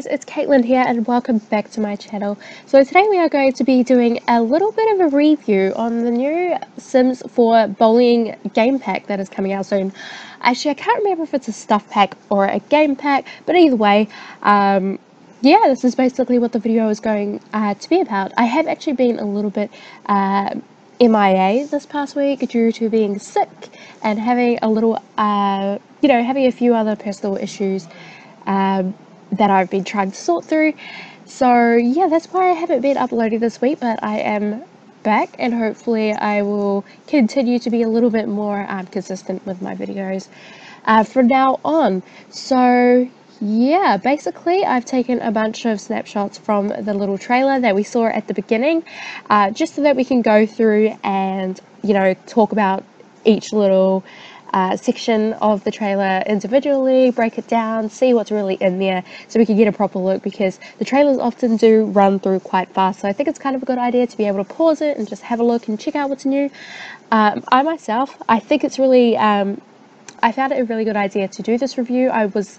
guys, it's Caitlin here and welcome back to my channel. So today we are going to be doing a little bit of a review on the new Sims 4 bowling game pack that is coming out soon. Actually, I can't remember if it's a stuff pack or a game pack, but either way, yeah, this is basically what the video is going to be about. I have actually been a little bit MIA this past week due to being sick and having a little, you know, having a few other personal issues that I've been trying to sort through. So yeah, that's why I haven't been uploading this week, but I am back and hopefully I will continue to be a little bit more consistent with my videos from now on. So yeah, basically I've taken a bunch of snapshots from the little trailer that we saw at the beginning, just so that we can go through and, you know, talk about each little section of the trailer individually, break it down, see what's really in there, so we can get a proper look, because the trailers often do run through quite fast. So I think it's kind of a good idea to be able to pause it and just have a look and check out what's new. I think it's really, I found it a really good idea to do this review. I was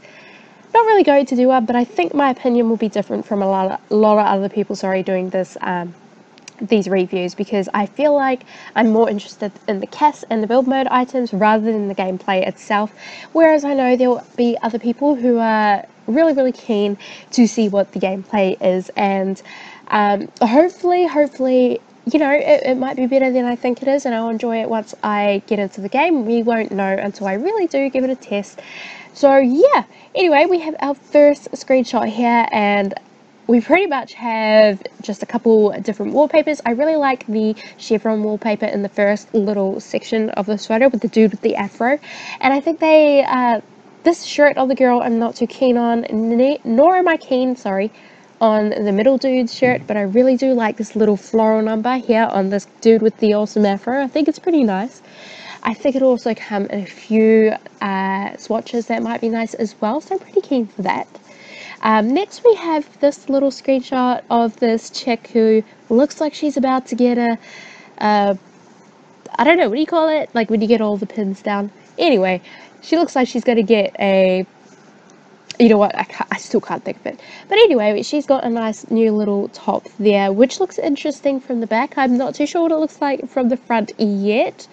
not really going to do one, but I think my opinion will be different from a lot of other people, sorry, doing this these reviews, because I feel like I'm more interested in the cast and the build mode items rather than the gameplay itself, whereas I know there will be other people who are really keen to see what the gameplay is, and hopefully you know, it might be better than I think it is, and I'll enjoy it once I get into the game. We won't know until I really do give it a test. So yeah, anyway, we have our first screenshot here, and we pretty much have just a couple different wallpapers. I really like the chevron wallpaper in the first little section of this photo with the dude with the afro, and I think they, this shirt of the girl I'm not too keen on, nor am I keen, sorry, on the middle dude's shirt, but I really do like this little floral number here on this dude with the awesome afro. I think it's pretty nice. I think it'll also come in a few swatches that might be nice as well, so I'm pretty keen for that. Next we have this little screenshot of this chick who looks like she's about to get a, I don't know, what do you call it? Like when you get all the pins down. Anyway, she looks like she's going to get a, you know what, I still can't think of it. But anyway, she's got a nice new little top there, which looks interesting from the back. I'm not too sure what it looks like from the front yet.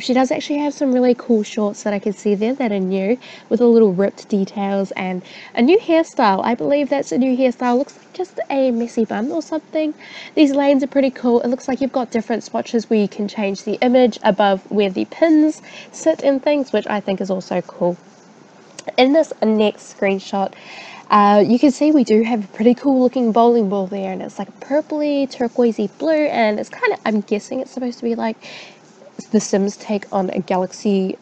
She does actually have some really cool shorts that I can see there that are new, with a little ripped details and a new hairstyle. I believe that's a new hairstyle. Looks like just a messy bun or something. These lanes are pretty cool. It looks like you've got different swatches where you can change the image above where the pins sit and things, which I think is also cool. In this next screenshot, you can see we do have a pretty cool looking bowling ball there, and it's like a purpley turquoisey blue, and it's kind of, I'm guessing it's supposed to be like the Sims take on a galaxy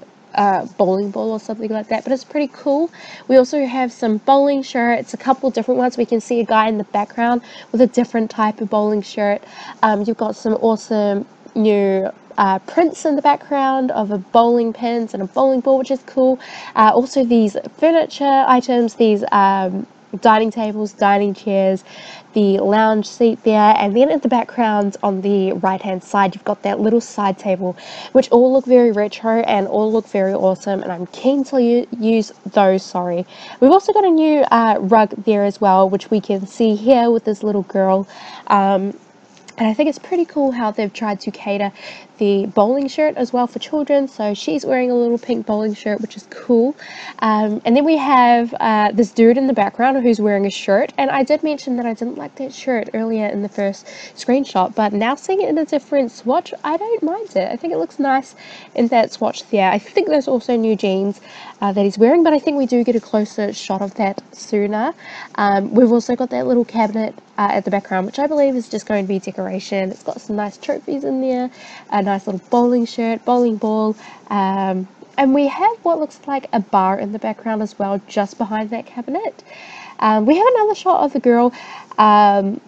bowling ball or something like that, but it's pretty cool. We also have some bowling shirts, a couple different ones. We can see a guy in the background with a different type of bowling shirt. You've got some awesome new prints in the background of a bowling pins and a bowling ball, which is cool. Also these furniture items, these dining tables, dining chairs, the lounge seat there, and then in the background on the right hand side you've got that little side table, which all look very retro and all look very awesome, and I'm keen to use those, sorry. We've also got a new rug there as well, which we can see here with this little girl. And I think it's pretty cool how they've tried to cater the bowling shirt as well for children. So she's wearing a little pink bowling shirt, which is cool. And then we have this dude in the background who's wearing a shirt. And I did mention that I didn't like that shirt earlier in the first screenshot, but now seeing it in a different swatch, I don't mind it. I think it looks nice in that swatch there. I think there's also new jeans that he's wearing, but I think we do get a closer shot of that sooner. We've also got that little cabinet at the background, which I believe is just going to be decoration. It's got some nice trophies in there, a nice little bowling shirt, bowling ball, and we have what looks like a bar in the background as well, just behind that cabinet. We have another shot of the girl, and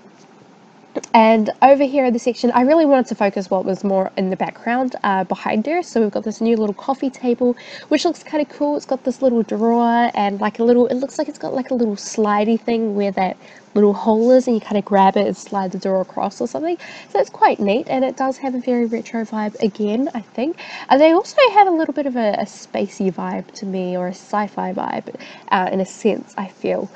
over here in the section, I really wanted to focus what was more in the background behind her. So we've got this new little coffee table, which looks kind of cool. It's got this little drawer and like a little, it looks like it's got like a little slidey thing where that little hole is, and you kind of grab it and slide the door across or something. So it's quite neat, and it does have a very retro vibe again, I think. And they also have a little bit of a spacey vibe to me, or a sci-fi vibe in a sense, I feel.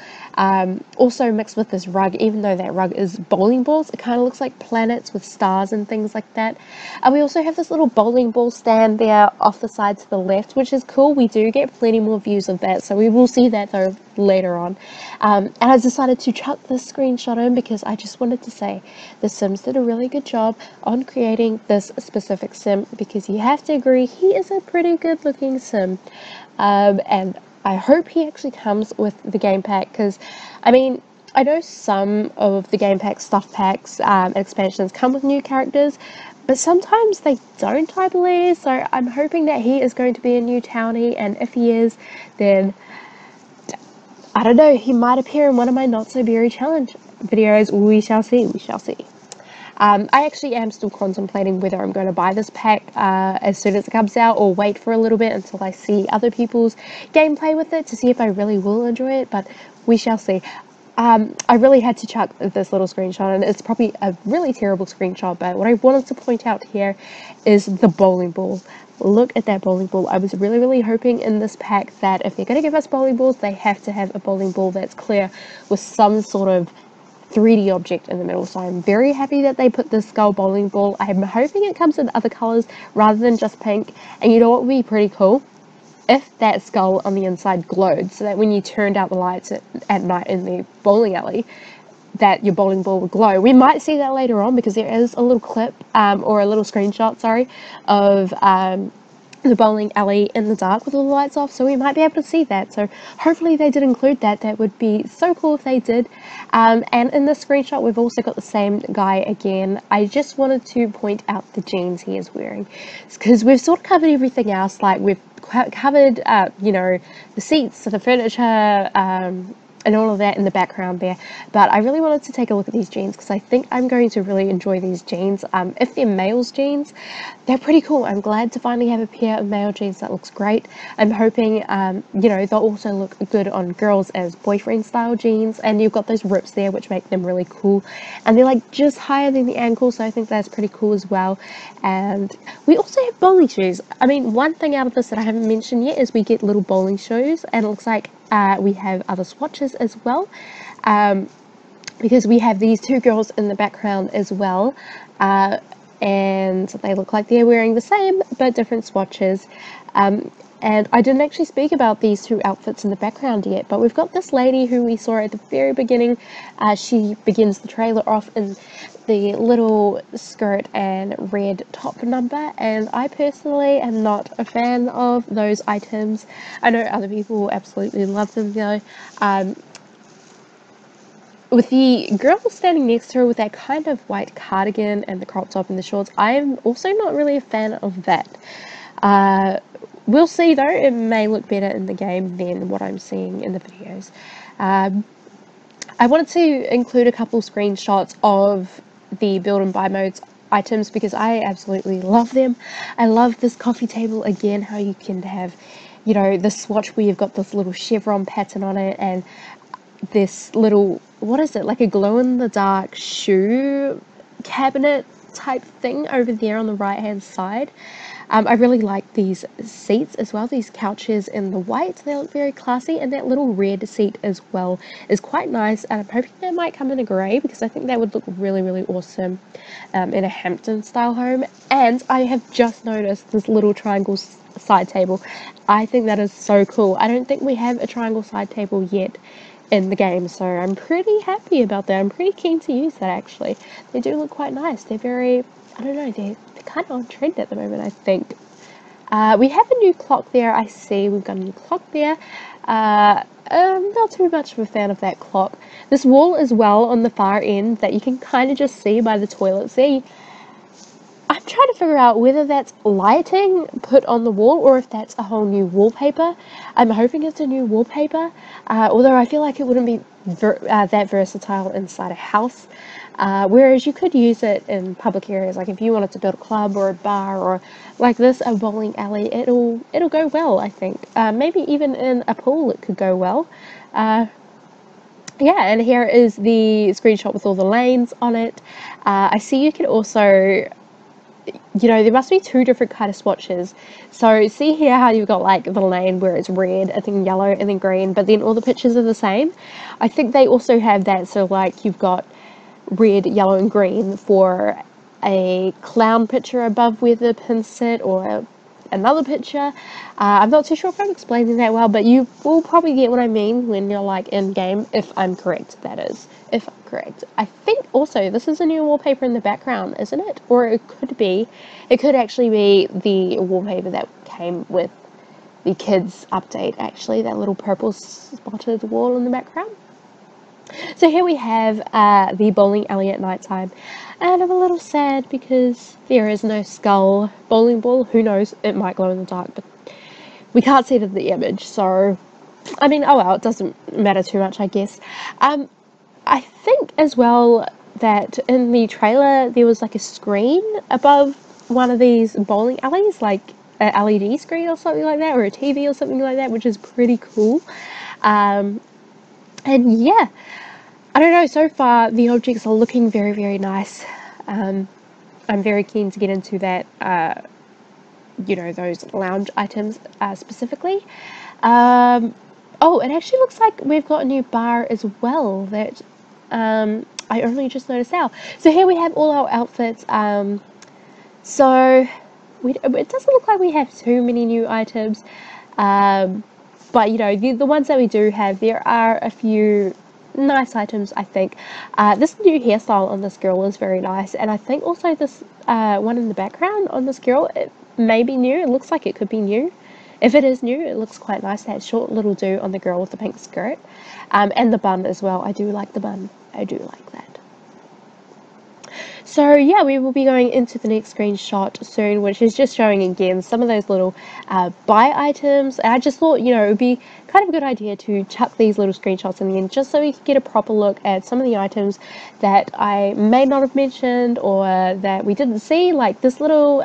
Also mixed with this rug, even though that rug is bowling balls, it kind of looks like planets with stars and things like that. And we also have this little bowling ball stand there off the side to the left, which is cool. We do get plenty more views of that, so we will see that though later on. And I decided to chuck this screenshot in because I just wanted to say The Sims did a really good job on creating this specific sim, because you have to agree he is a pretty good looking sim. And I hope he actually comes with the game pack, because I mean, I know some of the game packs, stuff packs, expansions come with new characters, but sometimes they don't, I believe. So I'm hoping that he is going to be a new townie, and if he is, then I don't know, he might appear in one of my Not So Berry Challenge videos. We shall see, we shall see. I actually am still contemplating whether I'm going to buy this pack as soon as it comes out, or wait for a little bit until I see other people's gameplay with it to see if I really will enjoy it, but we shall see. I really had to chuck this little screenshot, and it's probably a really terrible screenshot, but what I wanted to point out here is the bowling ball. Look at that bowling ball. I was really hoping in this pack that if they're going to give us bowling balls, they have to have a bowling ball that's clear with some sort of 3D object in the middle. So I'm very happy that they put this skull bowling ball. I'm hoping it comes in other colors rather than just pink. And you know what would be pretty cool? If that skull on the inside glowed, so that when you turned out the lights at night in the bowling alley, that your bowling ball would glow. We might see that later on, because there is a little clip, or a little screenshot, sorry, of the bowling alley in the dark with all the lights off, so we might be able to see that. So hopefully they did include that. That would be so cool if they did. And in this screenshot we've also got the same guy again. I just wanted to point out the jeans he is wearing, because we've sort of covered everything else. Like, we've covered you know, the seats, the furniture, and all of that in the background there, but I really wanted to take a look at these jeans, because I think I'm going to really enjoy these jeans. If they're male's jeans, they're pretty cool. I'm glad to finally have a pair of male jeans that looks great. I'm hoping you know, they'll also look good on girls as boyfriend style jeans, and you've got those rips there which make them really cool, and they're like just higher than the ankle, so I think that's pretty cool as well. And we also have bowling shoes. I mean, one thing out of this that I haven't mentioned yet is we get little bowling shoes, and it looks like we have other swatches as well, because we have these two girls in the background as well, and they look like they're wearing the same but different swatches. And I didn't actually speak about these two outfits in the background yet, but we've got this lady who we saw at the very beginning. She begins the trailer off in the little skirt and red top number, and I personally am not a fan of those items. I know other people absolutely love them though. With the girl standing next to her with that kind of white cardigan and the crop top and the shorts, I am also not really a fan of that. We'll see though, it may look better in the game than what I'm seeing in the videos. I wanted to include a couple screenshots of the build and buy modes items, because I absolutely love them. I love this coffee table again, how you can have, you know, the swatch where you've got this little chevron pattern on it, and this little, what is it, like a glow in the dark shoe cabinet type thing over there on the right hand side. I really like these seats as well, these couches in the white. They look very classy, and that little red seat as well is quite nice, and I'm hoping that might come in a grey, because I think that would look really awesome in a Hampton style home. And I have just noticed this little triangle side table. I think that is so cool. I don't think we have a triangle side table yet in the game, so I'm pretty happy about that. I'm pretty keen to use that actually. They do look quite nice. They're very, I don't know, they're kind of on trend at the moment, I think. We have a new clock there, I see. We've got a new clock there. I'm not too much of a fan of that clock. This wall as well on the far end that you can kind of just see by the toilet seat. I'm trying to figure out whether that's lighting put on the wall or if that's a whole new wallpaper. I'm hoping it's a new wallpaper, although I feel like it wouldn't be that versatile inside a house. Whereas you could use it in public areas, like if you wanted to build a club or a bar or like this, a bowling alley, it'll go well, I think. Maybe even in a pool it could go well. yeah, and here is the screenshot with all the lanes on it. I see you can also, you know, there must be two different kind of swatches. So see here how you've got like the lane where it's red, I think yellow, and then green, but then all the pictures are the same. I think they also have that, so like you've got red, yellow, and green for a clown picture above where the pins sit, or another picture. I'm not too sure if I'm explaining that well, but you will probably get what I mean when you're like in game, if I'm correct, that is, if I'm correct. I think also this is a new wallpaper in the background, isn't it? Or it could be, it could actually be the wallpaper that came with the kids update, actually, that little purple spotted wall in the background. So here we have the bowling alley at night time, and I'm a little sad because there is no skull bowling ball. Who knows, it might glow in the dark, but we can't see it in the image, so I mean, oh well, it doesn't matter too much, I guess. I think as well that in the trailer there was like a screen above one of these bowling alleys, like an LED screen or something like that, or a TV or something like that, which is pretty cool. And yeah, I don't know, so far the objects are looking very, very nice. I'm very keen to get into that, you know, those lounge items specifically. Oh, it actually looks like we've got a new bar as well that I only just noticed now. So here we have all our outfits. So it doesn't look like we have too many new items. But, you know, the ones that we do have, there are a few nice items, I think. This new hairstyle on this girl is very nice. And I think also this one in the background on this girl, it may be new. It looks like it could be new. If it is new, it looks quite nice. That short little do on the girl with the pink skirt. And the bun as well. I do like the bun. I do like that. So yeah, we will be going into the next screenshot soon, which is just showing again some of those little buy items. And I just thought, you know, it would be kind of a good idea to chuck these little screenshots in the end, just so we could get a proper look at some of the items that I may not have mentioned or that we didn't see, like this little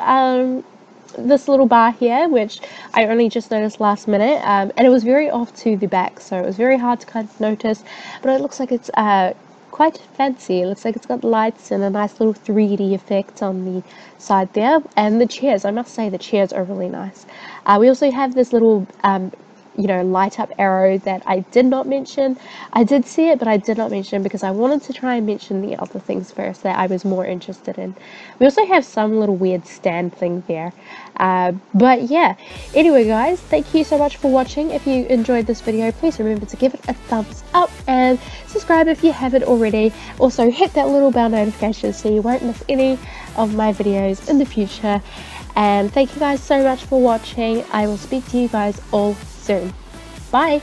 bar here, which I only just noticed last minute, and it was very off to the back, so it was very hard to kind of notice, but it looks like it's quite fancy. It looks like it's got lights and a nice little 3D effect on the side there, and the chairs, I must say the chairs are really nice. We also have this little you know, light up arrow that I did not mention. I did see it, but I did not mention because I wanted to try and mention the other things first that I was more interested in. We also have some little weird stand thing there. But yeah, anyway guys, thank you so much for watching. If you enjoyed this video, please remember to give it a thumbs up and subscribe if you haven't already. Also hit that little bell notification so you won't miss any of my videos in the future. And thank you guys so much for watching. I will speak to you guys all soon. Bye!